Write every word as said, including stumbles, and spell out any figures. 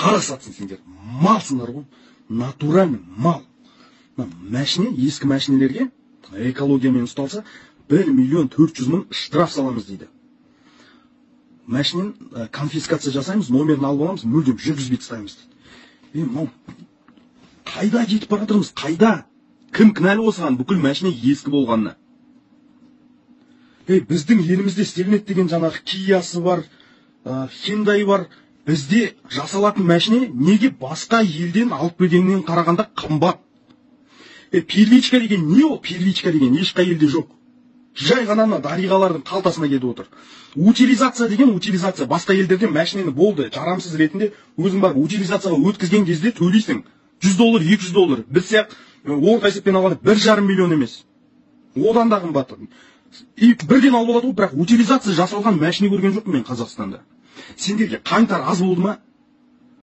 Харасатсың сендер, малсыңдар ғой, натуральный мал. Мәшіне, ескі мәшінелерге экологиямен ұсталса bir milyon dört yüz bin штраф саламыз дейді. Мәшінен конфискация жасаймыз, номерін алып аламыз, мүлдем жүргізбей тастаймыз дейді. Мен қайда жетіп бара жатырмыз, қайда? Кім кінәлі осыған бүкіл мәшіне ескі болғанына? Ей, біздің елімізде стегнет деген жаңағы Киясы бар, Хендай бар. Бізде жасалатын мәшіне неге басқа елден алып бергеннен қарағанда қымбат? E, первичка деген не о? Первичка деген ешқай елде жоқ. Жай ғана мына дариғалардың қалтасына кетіп отыр. Утилизация деген утилизация. Басқа елдерде машинені болды, жарамсыз ретінде өзің бар утилизацияға өткізген кезде төлейсің. жүз доллар, екі жүз доллар. Біз сияқты орта есеппен алғанда бір жарым миллион емес. Одан да қымбат. И бірден алып алады ғой, бірақ утилизация жасалған машина көрген жоқпын мен Қазақстанда. Сендерге қаңтар аз болды ма?